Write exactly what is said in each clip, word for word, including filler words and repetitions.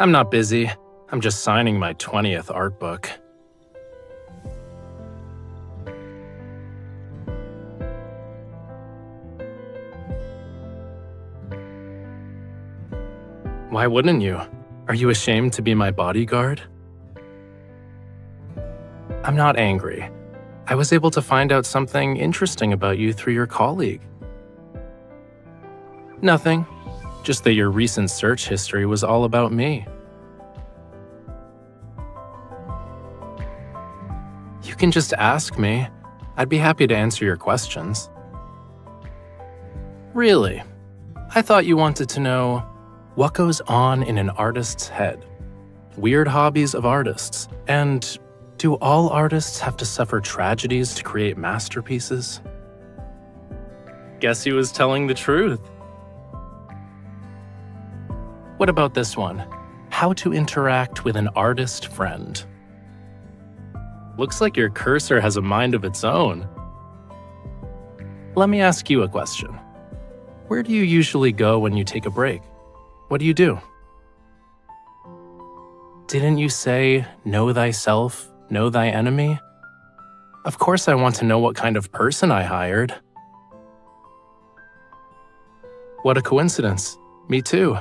I'm not busy. I'm just signing my twentieth art book. Why wouldn't you? Are you ashamed to be my bodyguard? I'm not angry. I was able to find out something interesting about you through your colleague. Nothing. Just that your recent search history was all about me. You can just ask me. I'd be happy to answer your questions. Really? I thought you wanted to know what goes on in an artist's head, weird hobbies of artists, and do all artists have to suffer tragedies to create masterpieces? Guess he was telling the truth. What about this one? How to interact with an artist friend. Looks like your cursor has a mind of its own. Let me ask you a question. Where do you usually go when you take a break? What do you do? Didn't you say, know thyself, know thy enemy? Of course I want to know what kind of person I hired. What a coincidence. Me too.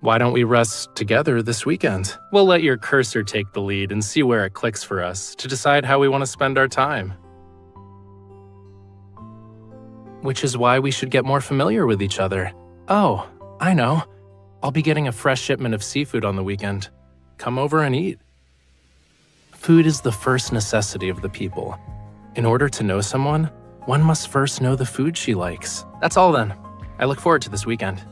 Why don't we rest together this weekend? We'll let your cursor take the lead and see where it clicks for us to decide how we want to spend our time. Which is why we should get more familiar with each other. Oh, I know. I'll be getting a fresh shipment of seafood on the weekend. Come over and eat. Food is the first necessity of the people. In order to know someone, one must first know the food she likes. That's all then. I look forward to this weekend.